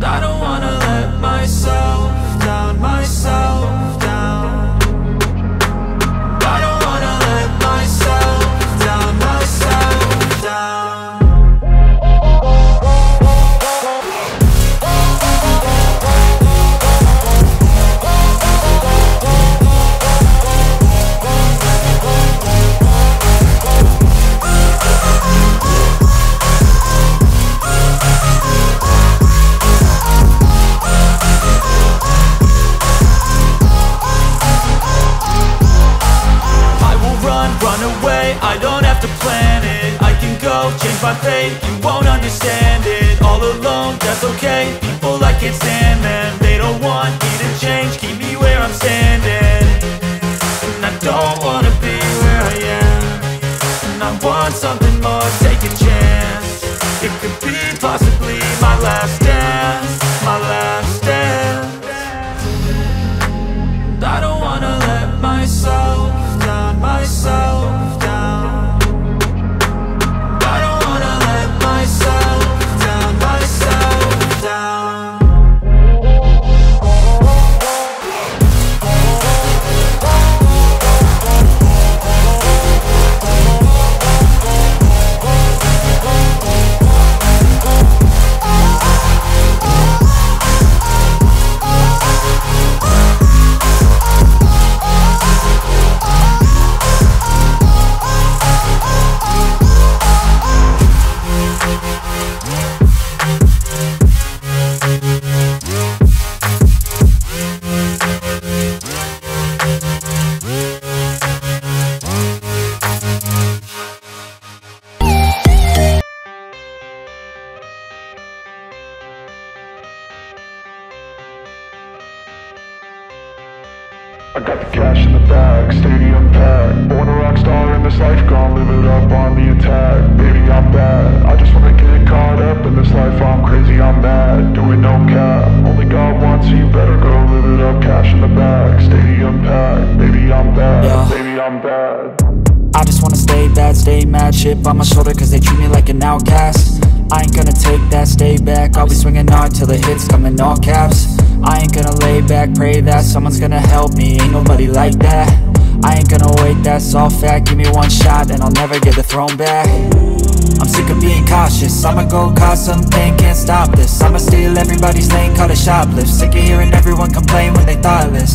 I don't wanna let myself down, myself down. I don't wanna let myself down, myself down. I don't have to plan it, I can go change my fate. You won't understand it, all alone, that's okay. People, I can't stand them, they don't want me to change, keep me where I'm standing. And I don't wanna be where I am, and I want something more, take a chance. It could be possibly my last dance, my last dance. And I don't wanna let myself down, myself down. I got the cash in the bag, stadium packed. Born a rock star in this life, gon' live it up on the attack. Baby, I'm bad, I just wanna get caught up in this life. I'm crazy, I'm mad, doing no cap. Only God wants you, better go live it up. Cash in the bag, stadium packed. Baby, I'm bad, yeah. Baby, I'm bad. I just wanna stay bad, stay mad. Chip on my shoulder cause they treat me like an outcast. I ain't gonna take that, stay back. I'll be swinging hard till the hits come in all caps. I ain't gonna lay back, pray that someone's gonna help me. Ain't nobody like that. I ain't gonna wait, that's all fact. Give me one shot and I'll never get the throne back. I'm sick of being cautious, I'ma go cause something, can't stop this. I'ma steal everybody's lane, call it shoplift. Sick of hearing everyone complain when they thoughtless.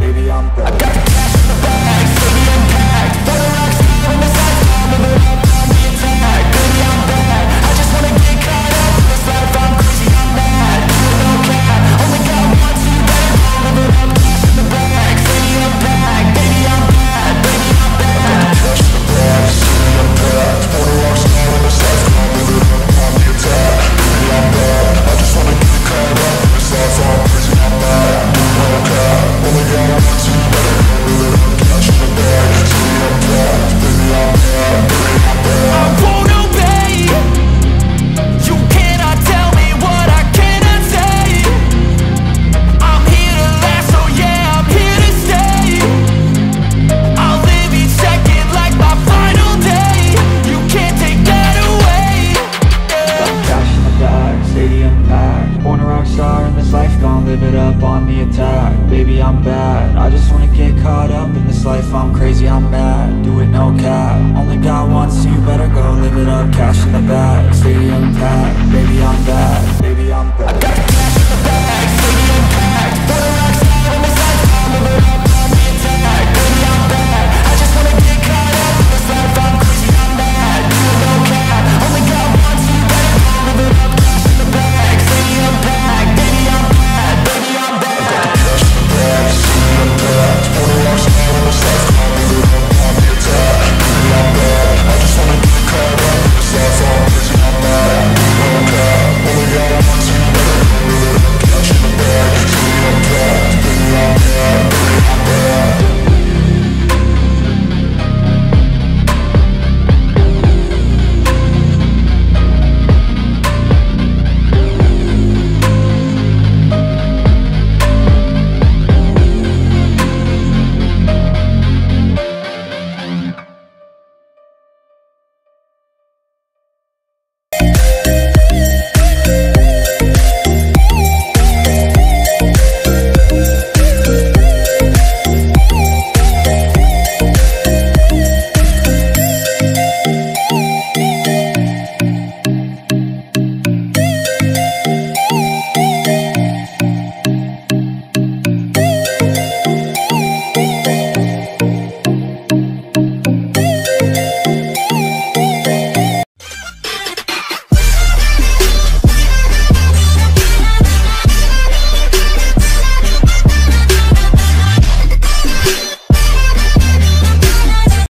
baby, I'm bad. I got the cash in the bag, stadium packed. Born a rock star in this life, gon' live it up on the attack. Baby, I'm bad, I just wanna get caught up in this life. I'm crazy, I'm mad, do it no cap. Only God wants you, better go live it up. Cash in the bag, stadium packed. Baby, I'm bad, baby, I'm bad. Cash in the bag, stadium packed. Born a rock star in this life, gon' live it up on the attack. Baby, I'm bad, I just wanna get caught up in this life. I'm crazy, I'm mad, do it no cap. Only God wants you, better go live it up. Cash in the bag, stadium packed. Baby, I'm bad, baby, I'm bad. I won't obey. You cannot tell me what I cannot say. I'm here to last, so yeah, I'm here to stay. I'll live each second like my final day. You can't take that away, yeah. I'm cash in the bag, stadium packed. Born a rock star in this life, gon' live it up on the attack. Baby, I'm bad, I just wanna get caught up in this life. I'm crazy, I'm mad, do it no cap. Only God wants you, better go live it up. Cash in the bag, stadium packed.